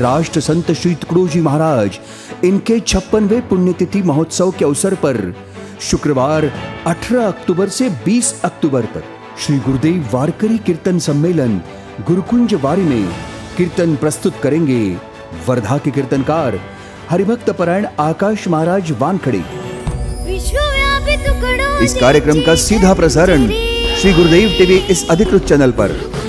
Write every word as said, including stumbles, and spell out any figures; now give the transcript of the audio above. राष्ट्र संत श्री तुकड़ोजी महाराज इनके छप्पनवें पुण्यतिथि महोत्सव के अवसर पर शुक्रवार अठारह अक्टूबर से बीस अक्टूबर तक श्री गुरुदेव वारकरी कीर्तन सम्मेलन गुरुकुंज वारी में कीर्तन प्रस्तुत करेंगे वर्धा के कीर्तनकार हरिभक्त परायण आकाश महाराज वानखडे। इस कार्यक्रम का सीधा प्रसारण श्री गुरुदेव टीवी इस अधिकृत चैनल पर।